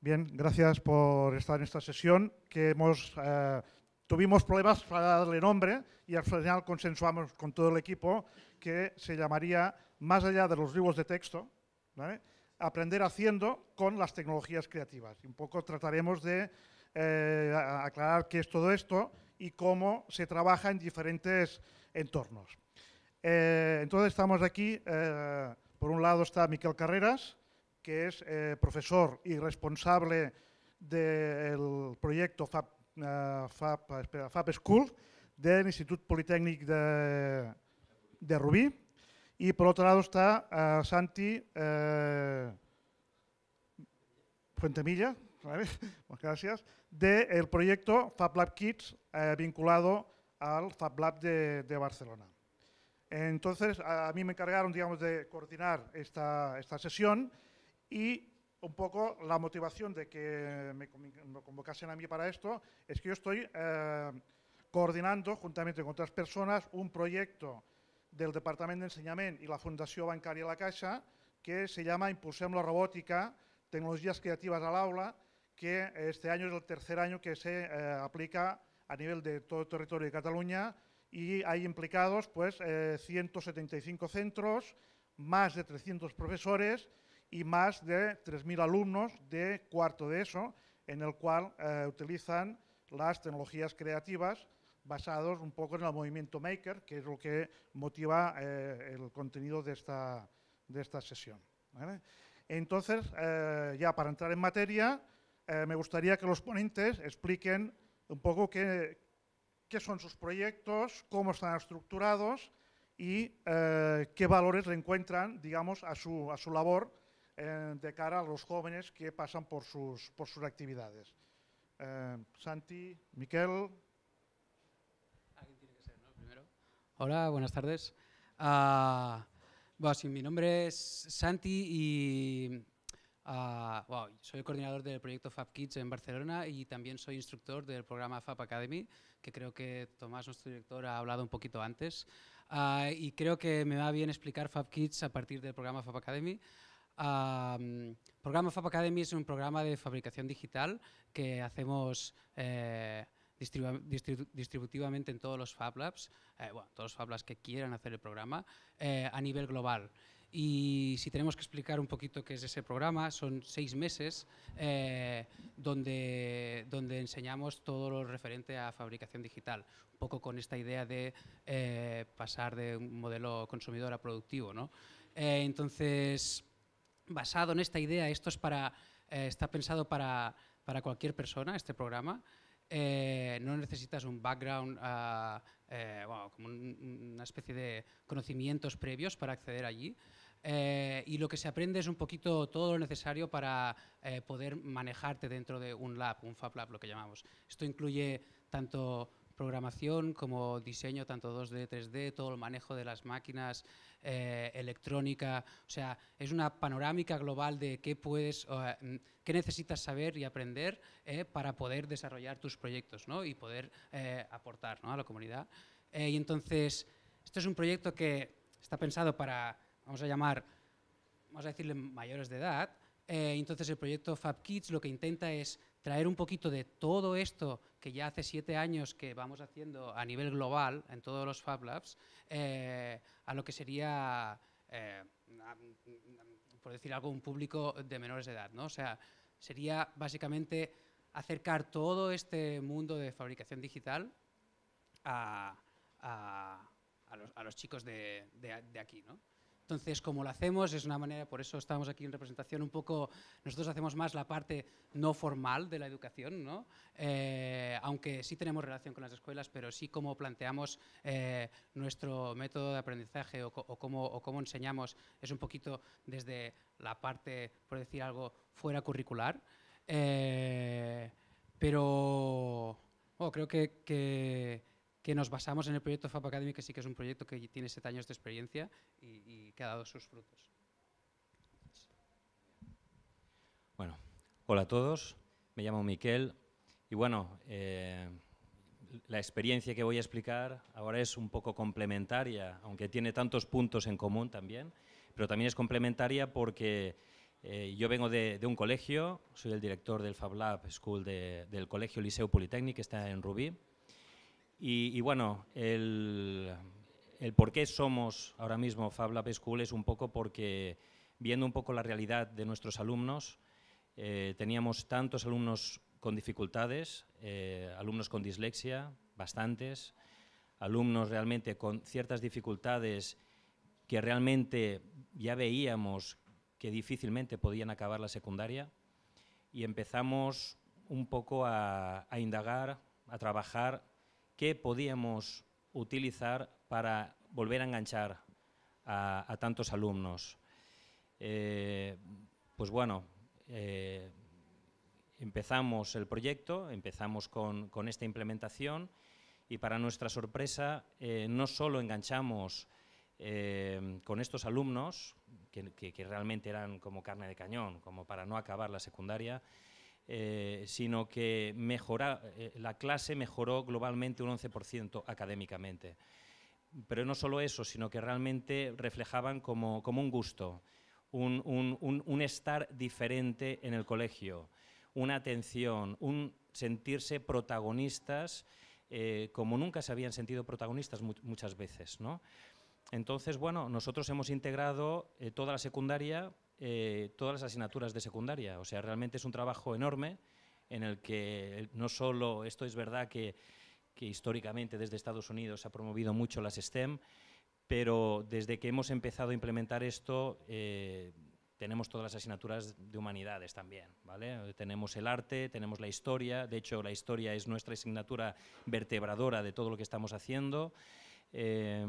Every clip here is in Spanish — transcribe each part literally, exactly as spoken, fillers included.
Bien, gracias por estar en esta sesión que hemos, eh, tuvimos problemas para darle nombre y al final consensuamos con todo el equipo que se llamaría Más allá de los libros de texto, ¿vale? Aprender haciendo con las tecnologías creativas. Un poco trataremos de eh, aclarar qué es todo esto y cómo se trabaja en diferentes entornos. Eh, entonces estamos aquí, eh, por un lado está Miquel Carreras, que es eh, profesor y responsable del proyecto Fab, eh, Fab, espera, Fab School del Instituto Politécnico de, de Rubí. Y por otro lado está eh, Santi eh, Fuentemilla, ¿vale? Gracias, del proyecto Fab Lab Kids eh, vinculado al Fab Lab de, de Barcelona. Entonces, a mí me encargaron, digamos, de coordinar esta, esta sesión. Y un poco la motivación de que me convocasen a mí para esto es que yo estoy eh, coordinando, juntamente con otras personas, un proyecto del Departamento d'Ensenyament y la Fundación Bancaria La Caixa que se llama Impulsem la Robótica, tecnologías creativas al aula, que este año es el tercer año que se eh, aplica a nivel de todo el territorio de Cataluña y hay implicados pues, eh, ciento setenta y cinco centros, más de trescientos profesores y más de tres mil alumnos de cuarto de ESO, en el cual eh, utilizan las tecnologías creativas basados un poco en el movimiento maker, que es lo que motiva eh, el contenido de esta, de esta sesión, ¿vale? Entonces, eh, ya para entrar en materia, eh, me gustaría que los ponentes expliquen un poco qué, qué son sus proyectos, cómo están estructurados y eh, qué valores le encuentran, digamos, a su, a su labor de cara a los jóvenes que pasan por sus, por sus actividades. Eh, Santi, Miquel. Alguien tiene que ser, ¿no? Primero. Hola, buenas tardes. Uh, bueno, sí, mi nombre es Santi y uh, wow, soy el coordinador del proyecto Fab Kids en Barcelona y también soy instructor del programa Fab Academy, que creo que Tomás, nuestro director, ha hablado un poquito antes. Uh, y creo que me va bien explicar Fab Kids a partir del programa Fab Academy. Um, programa Fab Academy es un programa de fabricación digital que hacemos eh, distribu distribu distributivamente en todos los Fab Labs, eh, bueno, todos los Fab Labs que quieran hacer el programa, eh, a nivel global. Y si tenemos que explicar un poquito qué es ese programa, son seis meses eh, donde, donde enseñamos todo lo referente a fabricación digital, un poco con esta idea de eh, pasar de un modelo consumidor a productivo, ¿no? Eh, entonces, basado en esta idea, esto es para, eh, está pensado para, para cualquier persona, este programa. Eh, no necesitas un background, uh, eh, bueno, como un, una especie de conocimientos previos para acceder allí. Eh, y lo que se aprende es un poquito todo lo necesario para eh, poder manejarte dentro de un lab, un Fab Lab, lo que llamamos. Esto incluye tanto programación como diseño, tanto dos D, tres D, todo el manejo de las máquinas, eh, electrónica, o sea, es una panorámica global de qué puedes, eh, qué necesitas saber y aprender eh, para poder desarrollar tus proyectos, ¿no? Y poder eh, aportar, ¿no?, a la comunidad. Eh, y entonces, este es un proyecto que está pensado para, vamos a llamar, vamos a decirle mayores de edad. Eh, entonces, el proyecto Fab Kids lo que intenta es traer un poquito de todo esto que ya hace siete años que vamos haciendo a nivel global en todos los Fab Labs, eh, a lo que sería, eh, por decir algo, un público de menores de edad, ¿no? O sea, sería básicamente acercar todo este mundo de fabricación digital a, a, a, los, a los chicos de, de, de aquí, ¿no? Entonces, como lo hacemos, es una manera, por eso estamos aquí en representación un poco, nosotros hacemos más la parte no formal de la educación, ¿no? Eh, aunque sí tenemos relación con las escuelas, pero sí como planteamos eh, nuestro método de aprendizaje o, o, cómo, o cómo enseñamos, es un poquito desde la parte, por decir algo, fuera curricular. Eh, pero oh, creo que... que que nos basamos en el proyecto Fab Academy, que sí que es un proyecto que tiene siete años de experiencia y, y que ha dado sus frutos. Bueno, hola a todos. me llamo Miquel y bueno, eh, la experiencia que voy a explicar ahora es un poco complementaria, aunque tiene tantos puntos en común también, pero también es complementaria porque eh, yo vengo de, de un colegio, soy el director del Fab Lab School de, del colegio Liceo Politécnico, que está en Rubí, y, y bueno, el, el por qué somos ahora mismo Fab Lab School es un poco porque, viendo un poco la realidad de nuestros alumnos, eh, teníamos tantos alumnos con dificultades, eh, alumnos con dislexia, bastantes, alumnos realmente con ciertas dificultades que realmente ya veíamos que difícilmente podían acabar la secundaria, y empezamos un poco a, a indagar, a trabajar qué podíamos utilizar para volver a enganchar a, a tantos alumnos. Eh, pues bueno, eh, empezamos el proyecto, empezamos con, con esta implementación y para nuestra sorpresa eh, no solo enganchamos Eh, con estos alumnos, que, que, que realmente eran como carne de cañón, como para no acabar la secundaria, eh, sino que mejora, eh, la clase mejoró globalmente un once por ciento académicamente. Pero no solo eso, sino que realmente reflejaban como, como un gusto, un, un, un, un estar diferente en el colegio, una atención, un sentirse protagonistas eh, como nunca se habían sentido protagonistas mu- muchas veces, ¿no? Entonces, bueno, nosotros hemos integrado eh, toda la secundaria, eh, todas las asignaturas de secundaria. O sea, realmente es un trabajo enorme en el que no solo, esto es verdad que, que históricamente desde Estados Unidos se ha promovido mucho las STEM, pero desde que hemos empezado a implementar esto, eh, tenemos todas las asignaturas de humanidades también, ¿vale? Tenemos el arte, tenemos la historia, de hecho la historia es nuestra asignatura vertebradora de todo lo que estamos haciendo, eh,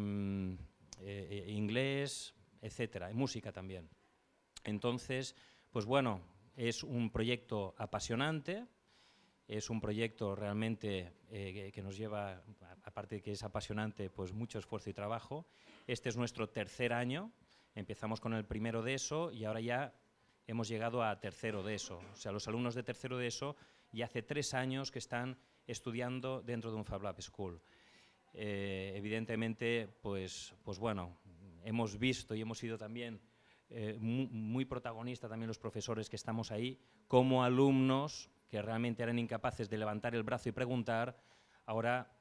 Eh, inglés, etcétera, y música también. Entonces, pues bueno, es un proyecto apasionante, es un proyecto realmente eh, que, que nos lleva, aparte de que es apasionante, pues mucho esfuerzo y trabajo. Este es nuestro tercer año, empezamos con el primero de ESO y ahora ya hemos llegado a tercero de ESO. O sea, los alumnos de tercero de ESO ya hace tres años que están estudiando dentro de un Fab Lab School. Eh, evidentemente, pues, pues bueno, hemos visto y hemos sido también eh, muy, muy protagonistas también los profesores que estamos ahí, como alumnos que realmente eran incapaces de levantar el brazo y preguntar, ahora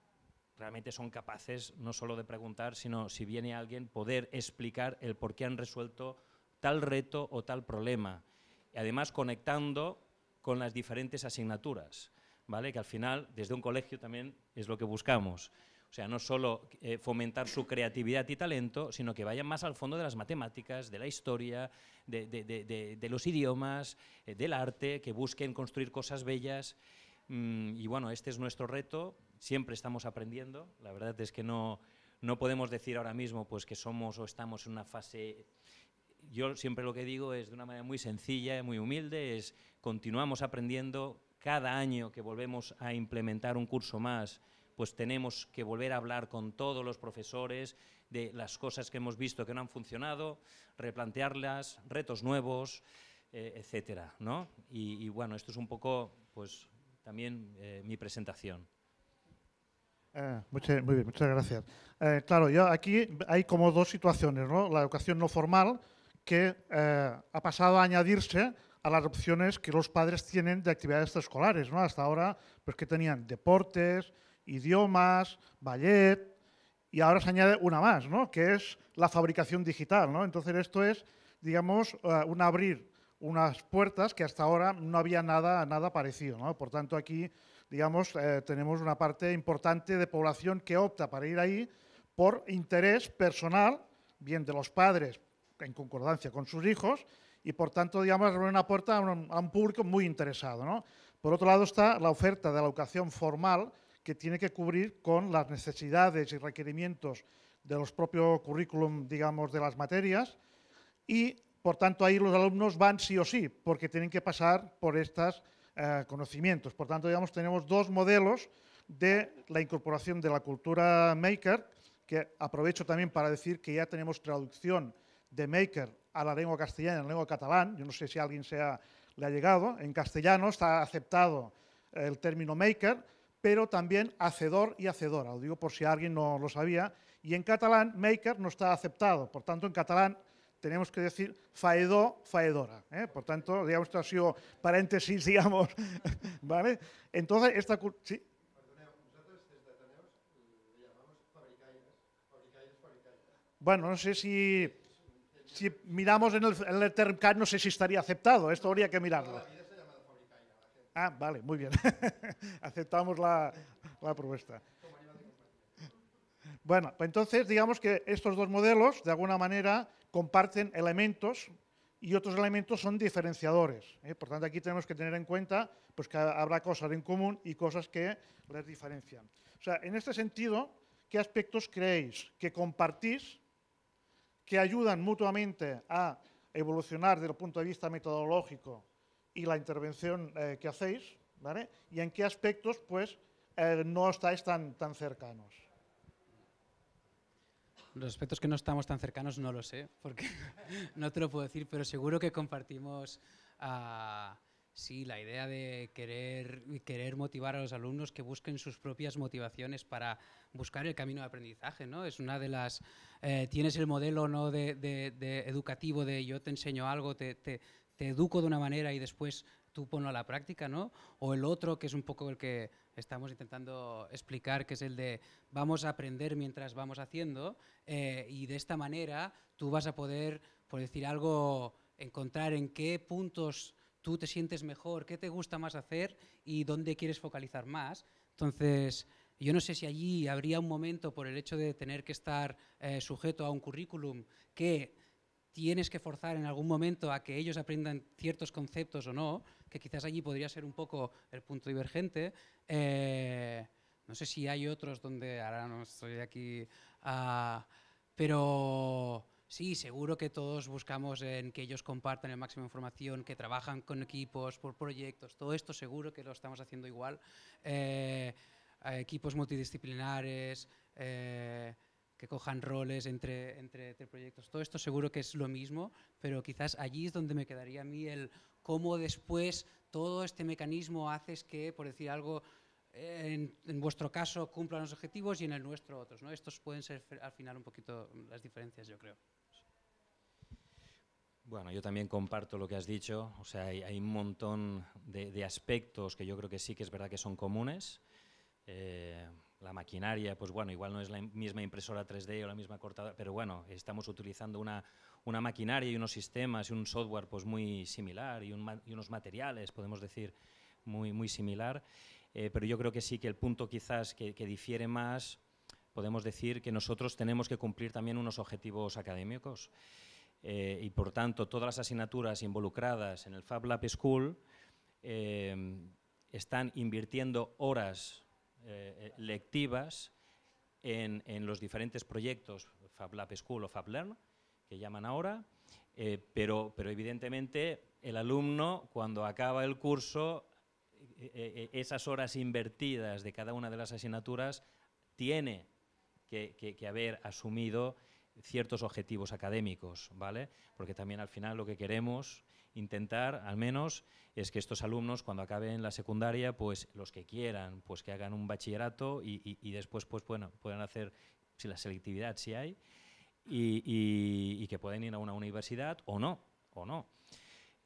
realmente son capaces no solo de preguntar, sino si viene alguien poder explicar el por qué han resuelto tal reto o tal problema, y además conectando con las diferentes asignaturas, ¿vale? Que al final desde un colegio también es lo que buscamos. O sea, no solo eh, fomentar su creatividad y talento, sino que vayan más al fondo de las matemáticas, de la historia, de, de, de, de, de los idiomas, eh, del arte, que busquen construir cosas bellas. Mm, y bueno, este es nuestro reto, siempre estamos aprendiendo. La verdad es que no, no podemos decir ahora mismo pues, que somos o estamos en una fase... Yo siempre lo que digo es de una manera muy sencilla, muy humilde, es continuamos aprendiendo. Cada año que volvemos a implementar un curso más, pues tenemos que volver a hablar con todos los profesores de las cosas que hemos visto que no han funcionado, replantearlas, retos nuevos, eh, etcétera, ¿no? Y, y bueno, esto es un poco, pues, también eh, mi presentación. Eh, muchas, muy bien, muchas gracias. Eh, claro, yo aquí hay como dos situaciones, ¿no? La educación no formal, que eh, ha pasado a añadirse a las opciones que los padres tienen de actividades extraescolares, ¿no? Hasta ahora, pues, que tenían deportes, idiomas, ballet, y ahora se añade una más, ¿no? Que es la fabricación digital, ¿no? Entonces esto es, digamos, un abrir unas puertas que hasta ahora no había nada, nada parecido, ¿no? Por tanto, aquí, digamos, eh, tenemos una parte importante de población que opta para ir ahí por interés personal, bien de los padres, en concordancia con sus hijos, y por tanto, digamos, abrir una puerta a un, a un público muy interesado, ¿no? Por otro lado está la oferta de la educación formal, que tiene que cubrir con las necesidades y requerimientos de los propios currículum, digamos, de las materias, y por tanto ahí los alumnos van sí o sí, porque tienen que pasar por estos eh, conocimientos. Por tanto, digamos, tenemos dos modelos de la incorporación de la cultura maker, que aprovecho también para decir que ya tenemos traducción de maker a la lengua castellana y a la lengua catalán. Yo no sé si alguien sea le ha llegado. En castellano está aceptado el término maker, pero también hacedor y hacedora. Lo digo por si alguien no lo sabía. Y en catalán, maker no está aceptado. Por tanto, en catalán tenemos que decir faedor, faedora. ¿eh? Por tanto, digamos, esto ha sido paréntesis, digamos. ¿Vale? Entonces, esta... ¿Sí? Bueno, no sé si, si miramos en el, en el termcat, no sé si estaría aceptado. Esto habría que mirarlo. Ah, vale, muy bien. Aceptamos la, la propuesta. Bueno, pues entonces digamos que estos dos modelos, de alguna manera, comparten elementos y otros elementos son diferenciadores. ¿eh? Por tanto, aquí tenemos que tener en cuenta pues, que habrá cosas en común y cosas que les diferencian. O sea, en este sentido, ¿qué aspectos creéis que compartís, que ayudan mutuamente a evolucionar desde el punto de vista metodológico y la intervención eh, que hacéis, ¿vale? Y en qué aspectos pues, eh, no estáis tan, tan cercanos? Los aspectos que no estamos tan cercanos no lo sé, porque no te lo puedo decir, pero seguro que compartimos uh, sí, la idea de querer, querer motivar a los alumnos que busquen sus propias motivaciones para buscar el camino de aprendizaje, ¿no? Es una de las... Eh, tienes el modelo, ¿no? de, de, de educativo de yo te enseño algo, te, te te educo de una manera y después tú ponlo a la práctica, ¿no? O el otro, que es un poco el que estamos intentando explicar, que es el de vamos a aprender mientras vamos haciendo eh, y de esta manera tú vas a poder, por decir algo, encontrar en qué puntos tú te sientes mejor, qué te gusta más hacer y dónde quieres focalizar más. Entonces, yo no sé si allí habría un momento por el hecho de tener que estar eh, sujeto a un currículum que... tienes que forzar en algún momento a que ellos aprendan ciertos conceptos o no, que quizás allí podría ser un poco el punto divergente. Eh, no sé si hay otros donde, ahora no estoy aquí, uh, pero sí, seguro que todos buscamos en que ellos compartan el máximo de información, que trabajan con equipos, por proyectos, todo esto seguro que lo estamos haciendo igual. Eh, equipos multidisciplinares, eh, que cojan roles entre, entre, entre proyectos. Todo esto seguro que es lo mismo, pero quizás allí es donde me quedaría a mí el cómo después todo este mecanismo haces que, por decir algo, en, en vuestro caso cumplan los objetivos y en el nuestro otros, ¿no? Estos pueden ser al final un poquito las diferencias, yo creo. Bueno, yo también comparto lo que has dicho. O sea, hay, hay un montón de, de aspectos que yo creo que sí que es verdad que son comunes. Eh, La maquinaria, pues bueno, igual no es la misma impresora tres D o la misma cortadora, pero bueno, estamos utilizando una, una maquinaria y unos sistemas y un software pues muy similar y, un, y unos materiales, podemos decir, muy, muy similar. Eh, pero yo creo que sí que el punto quizás que, que difiere más, podemos decir que nosotros tenemos que cumplir también unos objetivos académicos. Eh, y por tanto, todas las asignaturas involucradas en el Fab Lab School eh, están invirtiendo horas Eh, lectivas en, en los diferentes proyectos Fab Lab School o FabLearn, que llaman ahora, eh, pero, pero evidentemente el alumno cuando acaba el curso, eh, eh, esas horas invertidas de cada una de las asignaturas tiene que, que, que haber asumido ciertos objetivos académicos, ¿vale? Porque también al final lo que queremos intentar, al menos, es que estos alumnos cuando acaben la secundaria, pues los que quieran, pues que hagan un bachillerato y, y, y después, pues bueno, puedan hacer, si la selectividad si hay, y, y, y que pueden ir a una universidad o no, o no.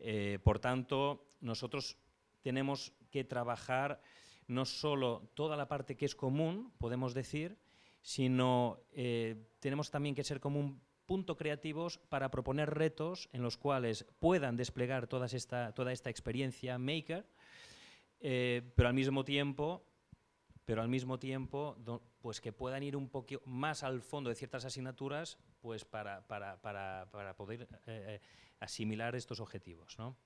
Eh, por tanto, nosotros tenemos que trabajar no solo toda la parte que es común, podemos decir, sino eh, tenemos también que ser común punto creativos para proponer retos en los cuales puedan desplegar toda esta, toda esta experiencia maker, eh, pero al mismo tiempo, pero al mismo tiempo do, pues que puedan ir un poquito más al fondo de ciertas asignaturas pues para, para, para, para poder eh, asimilar estos objetivos, ¿no?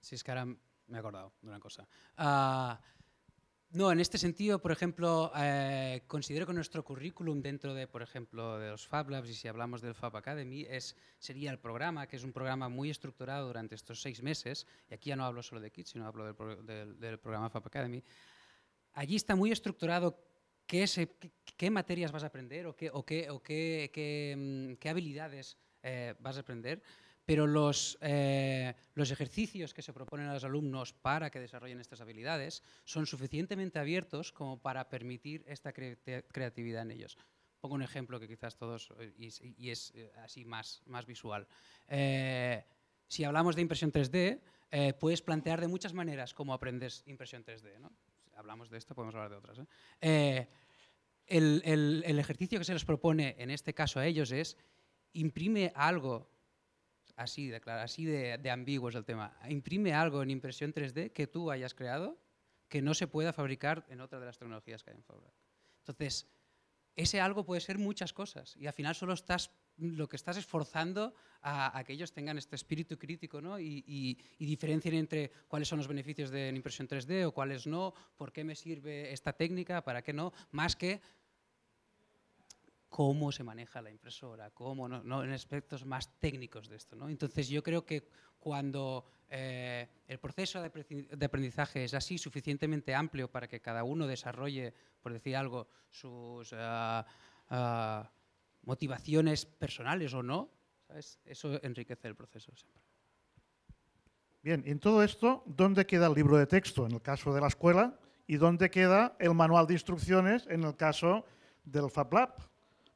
Sí, es que ahora me he acordado de una cosa. Uh, No, en este sentido, por ejemplo, eh, considero que nuestro currículum dentro de, por ejemplo, de los Fab Labs, y si hablamos del Fab Academy, es, sería el programa, que es un programa muy estructurado durante estos seis meses, y aquí ya no hablo solo de Kids, sino hablo del, pro, del, del programa Fab Academy. Allí está muy estructurado qué, se, qué, qué materias vas a aprender o qué, o qué, o qué, qué, qué habilidades eh, vas a aprender, pero los, eh, los ejercicios que se proponen a los alumnos para que desarrollen estas habilidades son suficientemente abiertos como para permitir esta cre creatividad en ellos. Pongo un ejemplo que quizás todos, y, y es así más, más visual. Eh, si hablamos de impresión tres D, eh, puedes plantear de muchas maneras cómo aprendes impresión tres D, ¿no? Si hablamos de esto, podemos hablar de otras, ¿eh? Eh, el, el, el ejercicio que se les propone en este caso a ellos es imprime algo. Así de claro, así de, de ambiguo es el tema. Imprime algo en impresión tres D que tú hayas creado que no se pueda fabricar en otra de las tecnologías que hay en FabLab. Entonces, ese algo puede ser muchas cosas y al final solo estás, lo que estás esforzando a, a que ellos tengan este espíritu crítico, ¿no? y, y, y diferencien entre cuáles son los beneficios de impresión tres D o cuáles no, por qué me sirve esta técnica, para qué no, más que cómo se maneja la impresora, cómo, no, no, en aspectos más técnicos de esto, ¿no? Entonces yo creo que cuando eh, el proceso de aprendizaje es así suficientemente amplio para que cada uno desarrolle, por decir algo, sus uh, uh, motivaciones personales o no, ¿sabes? Eso enriquece el proceso siempre. Bien, en todo esto, ¿dónde queda el libro de texto en el caso de la escuela y dónde queda el manual de instrucciones en el caso del Fab Lab?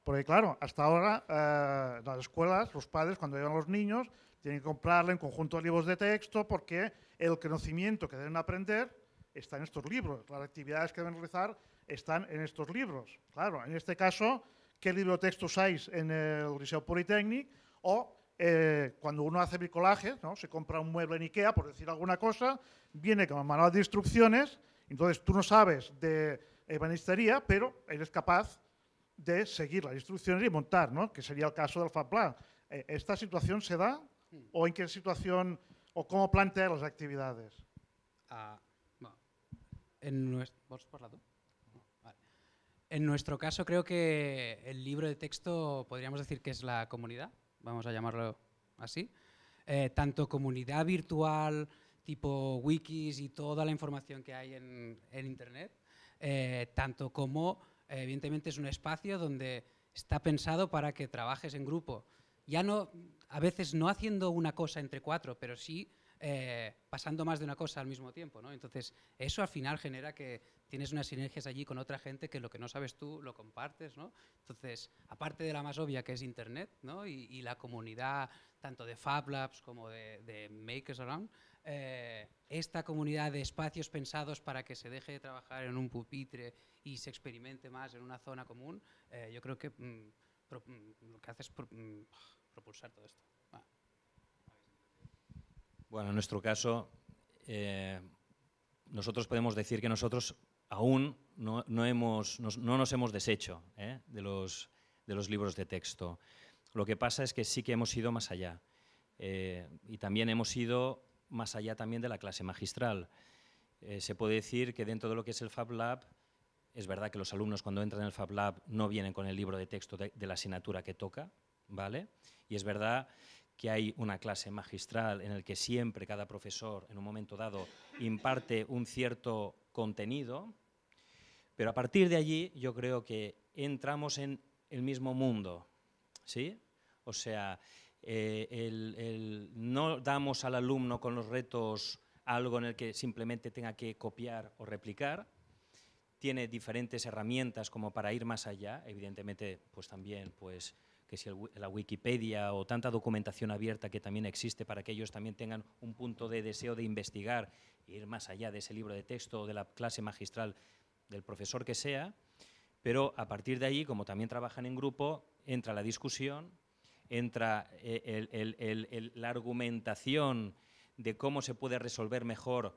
Porque claro, hasta ahora eh, las escuelas, los padres cuando llevan a los niños tienen que comprarle un conjunto de libros de texto porque el conocimiento que deben aprender está en estos libros, las actividades que deben realizar están en estos libros. Claro, en este caso, ¿qué libro de texto usáis en el Liceo Politécnico? O eh, cuando uno hace bricolaje, ¿no? Se compra un mueble en Ikea, por decir alguna cosa, viene con el manual de instrucciones, entonces tú no sabes de ebanistería, pero eres capaz de seguir las instrucciones y montar, ¿no? Que sería el caso del Fab Lab. ¿Esta situación se da? ¿O en qué situación? ¿O cómo plantear las actividades? Ah, bueno. en, nuestro, ¿vos por la tú? No, vale. En nuestro caso creo que el libro de texto podríamos decir que es la comunidad, vamos a llamarlo así, eh, tanto comunidad virtual, tipo wikis y toda la información que hay en, en Internet, eh, tanto como evidentemente es un espacio donde está pensado para que trabajes en grupo. Ya no, a veces no haciendo una cosa entre cuatro, pero sí eh, pasando más de una cosa al mismo tiempo, ¿no? Entonces, eso al final genera que tienes unas sinergias allí con otra gente que lo que no sabes tú lo compartes, ¿no? Entonces, aparte de la más obvia que es Internet, ¿no? y, y la comunidad tanto de Fab Labs como de, de Makers Around, eh, esta comunidad de espacios pensados para que se deje de trabajar en un pupitre y se experimente más en una zona común, eh, yo creo que mm, pro, mm, lo que hace es pro, mm, propulsar todo esto. Ah. Bueno, en nuestro caso, eh, nosotros podemos decir que nosotros aún no, no, hemos, nos, no nos hemos deshecho ¿eh? de, los, de los libros de texto. Lo que pasa es que sí que hemos ido más allá eh, y también hemos ido más allá también de la clase magistral. Eh, se puede decir que dentro de lo que es el Fab Lab, es verdad que los alumnos cuando entran en el Fab Lab no vienen con el libro de texto de, de la asignatura que toca, ¿vale? Y es verdad que hay una clase magistral en la que siempre cada profesor en un momento dado imparte un cierto contenido, pero a partir de allí yo creo que entramos en el mismo mundo, ¿sí? O sea, eh, el, el no damos al alumno con los retos algo en el que simplemente tenga que copiar o replicar, tiene diferentes herramientas como para ir más allá, evidentemente pues también pues, que si el, la Wikipedia o tanta documentación abierta que también existe para que ellos también tengan un punto de deseo de investigar e ir más allá de ese libro de texto o de la clase magistral del profesor que sea, pero a partir de ahí, como también trabajan en grupo, entra la discusión, entra el, el, el, el, la argumentación de cómo se puede resolver mejor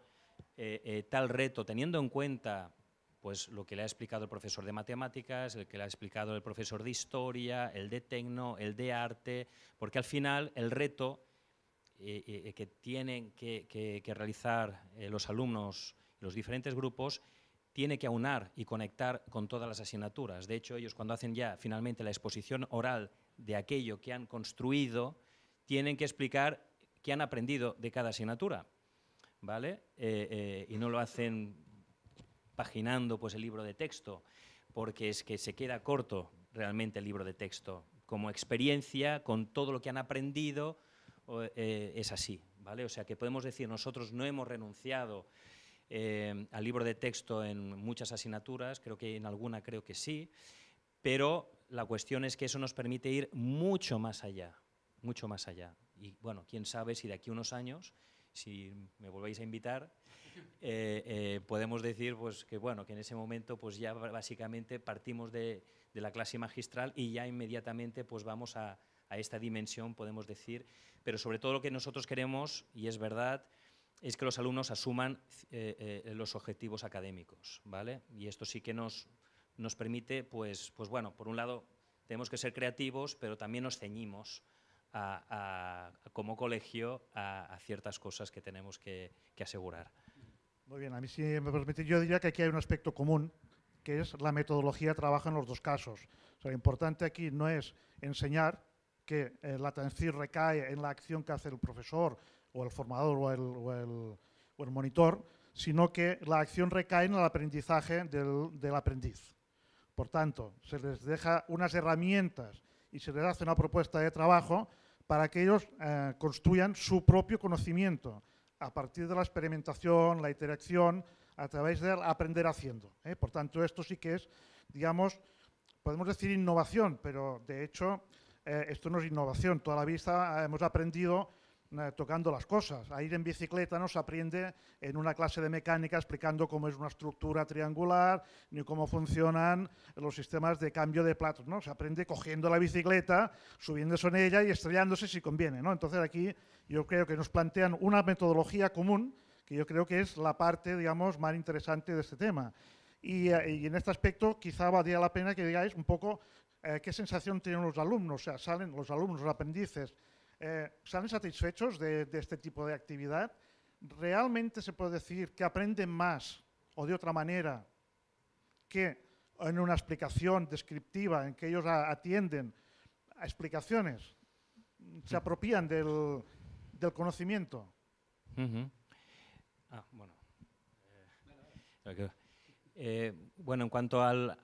eh, eh, tal reto, teniendo en cuenta pues, lo que le ha explicado el profesor de matemáticas, el que le ha explicado el profesor de historia, el de tecno, el de arte, porque al final el reto eh, eh, que tienen que, que, que realizar eh, los alumnos, los diferentes grupos, tiene que aunar y conectar con todas las asignaturas. De hecho, ellos cuando hacen ya finalmente la exposición oral de aquello que han construido, tienen que explicar qué han aprendido de cada asignatura, ¿vale? Eh, eh, y no lo hacen paginando pues, el libro de texto, porque es que se queda corto realmente el libro de texto, como experiencia con todo lo que han aprendido. eh, es así, ¿vale? O sea, que podemos decir, nosotros no hemos renunciado eh, al libro de texto en muchas asignaturas, creo que en alguna creo que sí, pero la cuestión es que eso nos permite ir mucho más allá, mucho más allá. Y bueno, quién sabe si de aquí a unos años, si me volvéis a invitar, eh, eh, podemos decir pues, que, bueno, que en ese momento pues, ya básicamente partimos de, de la clase magistral y ya inmediatamente pues, vamos a, a esta dimensión, podemos decir. Pero sobre todo lo que nosotros queremos, y es verdad, es que los alumnos asuman eh, eh, los objetivos académicos, ¿vale? Y esto sí que nos, nos permite, pues, pues bueno, por un lado tenemos que ser creativos, pero también nos ceñimos A, a, como colegio a, a ciertas cosas que tenemos que, que asegurar. Muy bien, a mí si me permite, yo diría que aquí hay un aspecto común, que es la metodología trabaja en los dos casos. O sea, lo importante aquí no es enseñar, que eh, la atención recae en la acción que hace el profesor o el formador o el, o el, o el monitor, sino que la acción recae en el aprendizaje del, del aprendiz. Por tanto, se les deja unas herramientas y se les hace una propuesta de trabajo para que ellos eh, construyan su propio conocimiento a partir de la experimentación, la interacción, a través del aprender haciendo, ¿eh? Por tanto, esto sí que es, digamos, podemos decir innovación, pero de hecho eh, esto no es innovación. Toda la vida hemos aprendido eh, tocando las cosas. A ir en bicicleta no se aprende en una clase de mecánica explicando cómo es una estructura triangular ni cómo funcionan los sistemas de cambio de platos, ¿no? Se aprende cogiendo la bicicleta, subiéndose en ella y estrellándose si conviene, ¿no? Entonces aquí yo creo que nos plantean una metodología común que yo creo que es la parte, digamos, más interesante de este tema. Y, eh, y en este aspecto quizá valdría la pena que digáis un poco eh, qué sensación tienen los alumnos, o sea, salen los alumnos, los aprendices, eh, ¿salen satisfechos de, de este tipo de actividad? ¿Realmente se puede decir que aprenden más o de otra manera que en una explicación descriptiva en que ellos a, atienden a explicaciones? ¿Se apropian del, del conocimiento? Uh-huh. Ah, bueno. Eh, eh, bueno, en cuanto al,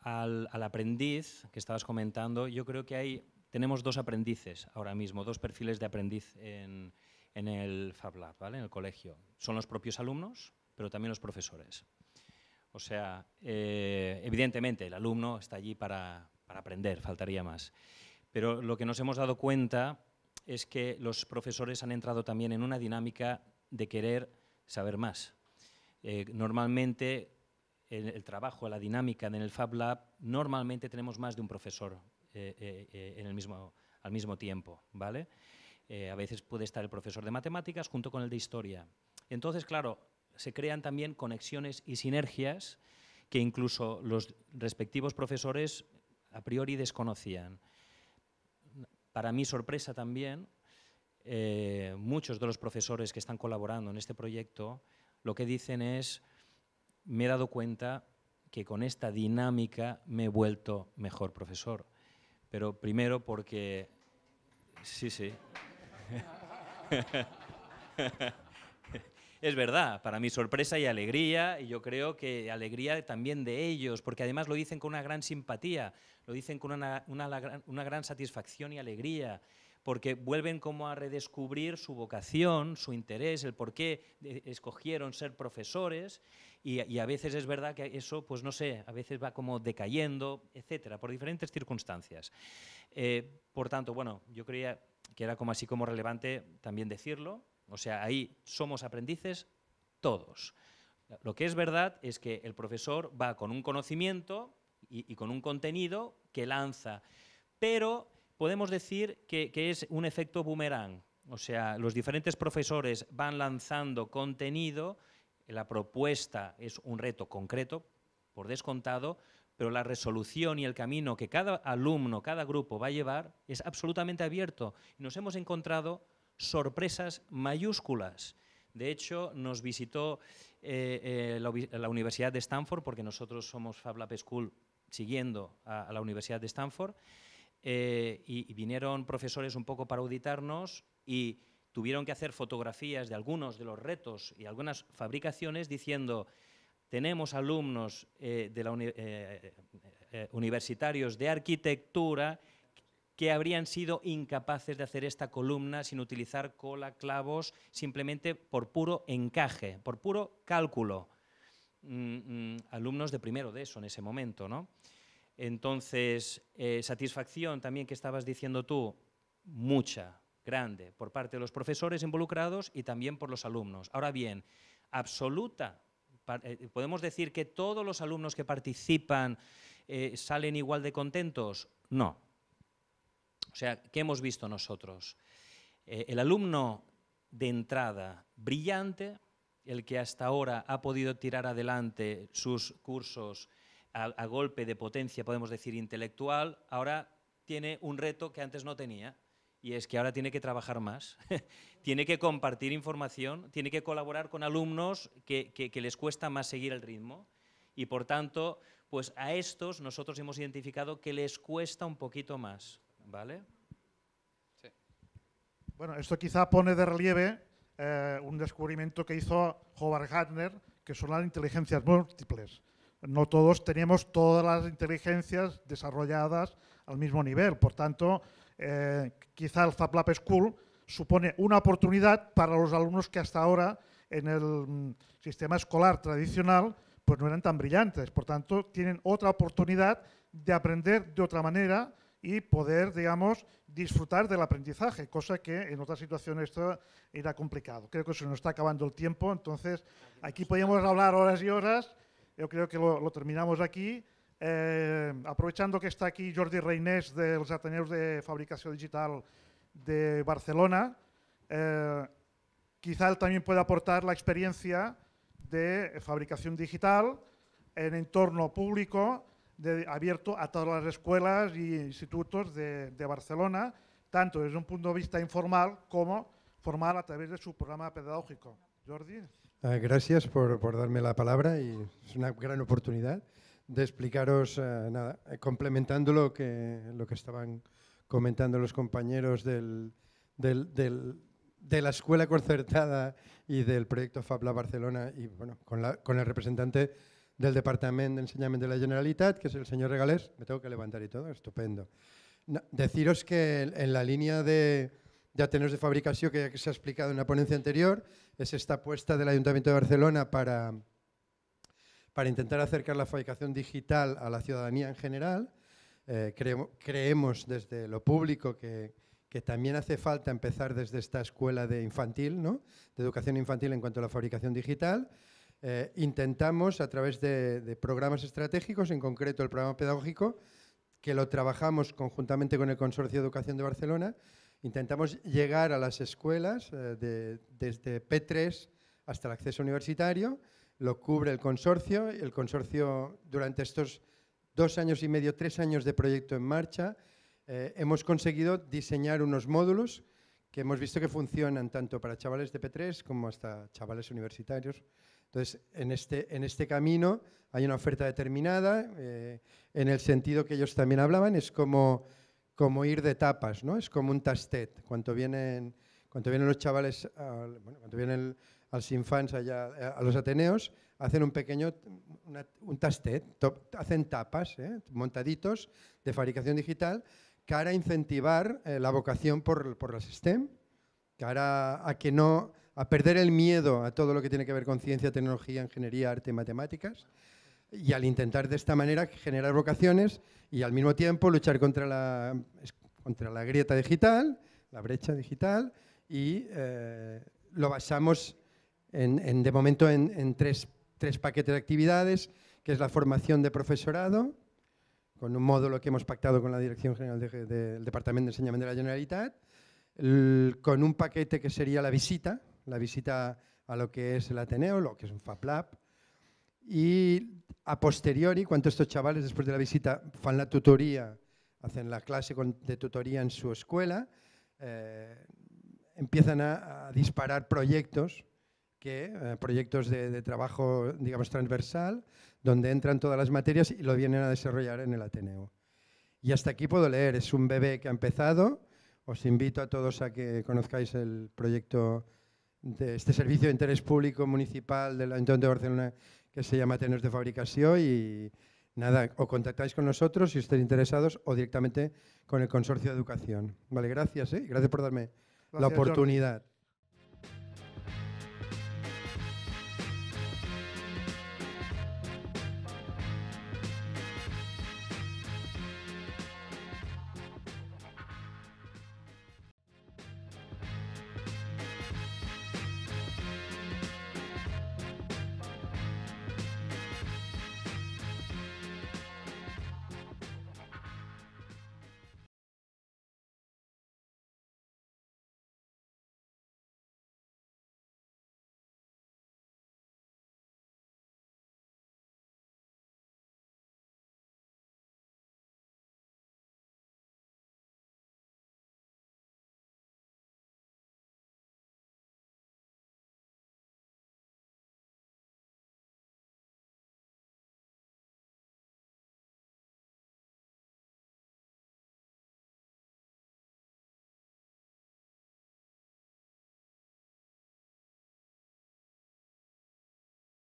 al, al aprendiz que estabas comentando, yo creo que hay, tenemos dos aprendices ahora mismo, dos perfiles de aprendiz en, en el Fab Lab, ¿vale? En el colegio. Son los propios alumnos, pero también los profesores. O sea, eh, evidentemente el alumno está allí para, para aprender, faltaría más. Pero lo que nos hemos dado cuenta es que los profesores han entrado también en una dinámica de querer saber más. Eh, normalmente, el, el trabajo, la dinámica en el Fab Lab, normalmente tenemos más de un profesor eh, eh, en el mismo, al mismo tiempo, ¿vale? Eh, a veces puede estar el profesor de matemáticas junto con el de historia. Entonces, claro, se crean también conexiones y sinergias que incluso los respectivos profesores a priori desconocían. Para mi sorpresa también, Eh, muchos de los profesores que están colaborando en este proyecto lo que dicen es: me he dado cuenta que con esta dinámica me he vuelto mejor profesor. Pero primero porque… Sí, sí. Es verdad, para mi sorpresa y alegría, y yo creo que alegría también de ellos, porque además lo dicen con una gran simpatía, lo dicen con una, una, una gran satisfacción y alegría, porque vuelven como a redescubrir su vocación, su interés, el por qué escogieron ser profesores, y, y a veces es verdad que eso, pues no sé, a veces va como decayendo, etcétera, por diferentes circunstancias. Eh, por tanto, bueno, yo creía que era como así como relevante también decirlo, o sea, ahí somos aprendices todos. Lo que es verdad es que el profesor va con un conocimiento y, y con un contenido que lanza, pero podemos decir que, que es un efecto boomerang, o sea, los diferentes profesores van lanzando contenido, la propuesta es un reto concreto, por descontado, pero la resolución y el camino que cada alumno, cada grupo va a llevar es absolutamente abierto. Nos hemos encontrado sorpresas mayúsculas. De hecho, nos visitó eh, eh, la, la Universidad de Stanford, porque nosotros somos Fab Lab School siguiendo a, a la Universidad de Stanford, Eh, y, y vinieron profesores un poco para auditarnos y tuvieron que hacer fotografías de algunos de los retos y algunas fabricaciones diciendo: tenemos alumnos eh, de la uni eh, eh, eh, universitarios de arquitectura que habrían sido incapaces de hacer esta columna sin utilizar cola, clavos, simplemente por puro encaje, por puro cálculo. Mm, mm, alumnos de primero de eso en ese momento, ¿no? Entonces, eh, satisfacción también que estabas diciendo tú, mucha, grande, por parte de los profesores involucrados y también por los alumnos. Ahora bien, absoluta, eh, ¿podemos decir que todos los alumnos que participan eh, salen igual de contentos? No. O sea, ¿qué hemos visto nosotros? Eh, el alumno de entrada brillante, el que hasta ahora ha podido tirar adelante sus cursos a, a golpe de potencia, podemos decir, intelectual, ahora tiene un reto que antes no tenía, y es que ahora tiene que trabajar más, tiene que compartir información, tiene que colaborar con alumnos que, que, que les cuesta más seguir el ritmo, y por tanto, pues a estos nosotros hemos identificado que les cuesta un poquito más, ¿vale? Sí. Bueno, esto quizá pone de relieve Eh, un descubrimiento que hizo Howard Gardner, que son las inteligencias múltiples. No todos tenemos todas las inteligencias desarrolladas al mismo nivel. Por tanto, eh, quizá el Fab Lab School supone una oportunidad para los alumnos que hasta ahora en el mm, sistema escolar tradicional pues no eran tan brillantes. Por tanto, tienen otra oportunidad de aprender de otra manera y poder, digamos, disfrutar del aprendizaje, cosa que en otras situaciones esto era complicado. Creo que se nos está acabando el tiempo, entonces aquí podemos hablar horas y horas. Yo creo que lo, lo terminamos aquí. Eh, aprovechando que está aquí Jordi Reynés de los Ateneos de Fabricación Digital de Barcelona, eh, quizá él también pueda aportar la experiencia de fabricación digital en entorno público, De, abierto a todas las escuelas y institutos de, de Barcelona, tanto desde un punto de vista informal como formal a través de su programa pedagógico. Jordi. Eh, gracias por, por darme la palabra y es una gran oportunidad de explicaros, eh, nada, complementando lo que, lo que estaban comentando los compañeros del, del, del, de la escuela concertada y del proyecto Fab Lab Barcelona y bueno, con, la, con el representante del Departament d'Ensenyament de la Generalitat, que es el señor Regalés. Me tengo que levantar y todo, estupendo. No, deciros que en la línea de, de Ateneos de Fabricación, que se ha explicado en la ponencia anterior, es esta apuesta del Ayuntamiento de Barcelona para, para intentar acercar la fabricación digital a la ciudadanía en general. Eh, creemos, creemos desde lo público que, que también hace falta empezar desde esta escuela de infantil, ¿no?, de educación infantil en cuanto a la fabricación digital. Eh, intentamos a través de, de programas estratégicos, en concreto el programa pedagógico, que lo trabajamos conjuntamente con el Consorcio de Educación de Barcelona, intentamos llegar a las escuelas eh, de, desde P tres hasta el acceso universitario, lo cubre el Consorcio, el Consorcio durante estos dos años y medio, tres años de proyecto en marcha, eh, hemos conseguido diseñar unos módulos que hemos visto que funcionan tanto para chavales de P tres como hasta chavales universitarios. Entonces, en este, en este camino hay una oferta determinada, eh, en el sentido que ellos también hablaban, es como, como ir de tapas, ¿no? Es como un tastet. Cuando vienen, cuando vienen los chavales, al, bueno, cuando vienen a los infants allá, a los Ateneos, hacen un pequeño, una, un tastet, top, hacen tapas, ¿eh?, montaditos de fabricación digital, cara a incentivar eh, la vocación por, por las STEM, cara a que no... a perder el miedo a todo lo que tiene que ver con ciencia, tecnología, ingeniería, arte y matemáticas, y al intentar de esta manera generar vocaciones y al mismo tiempo luchar contra la, contra la grieta digital, la brecha digital, y eh, lo basamos en, en, de momento en, en tres, tres paquetes de actividades, que es la formación de profesorado, con un módulo que hemos pactado con la Dirección General de, de, del Departamento de Enseñamiento de la Generalitat, el, con un paquete que sería la visita, la visita a lo que es el Ateneo, lo que es un Fab Lab, y a posteriori, cuando estos chavales después de la visita fan la tutoría, hacen la clase de tutoría en su escuela, eh, empiezan a, a disparar proyectos, que, eh, proyectos de, de trabajo, digamos, transversal, donde entran todas las materias y lo vienen a desarrollar en el Ateneo. Y hasta aquí puedo leer, es un bebé que ha empezado, os invito a todos a que conozcáis el proyecto de este servicio de interés público municipal del Ayuntamiento de Barcelona que se llama Teneros de Fabricación y Nada, o contactáis con nosotros si estáis interesados o directamente con el Consorcio de Educación. Vale, gracias, ¿eh? Gracias por darme gracias, la oportunidad. Jordi.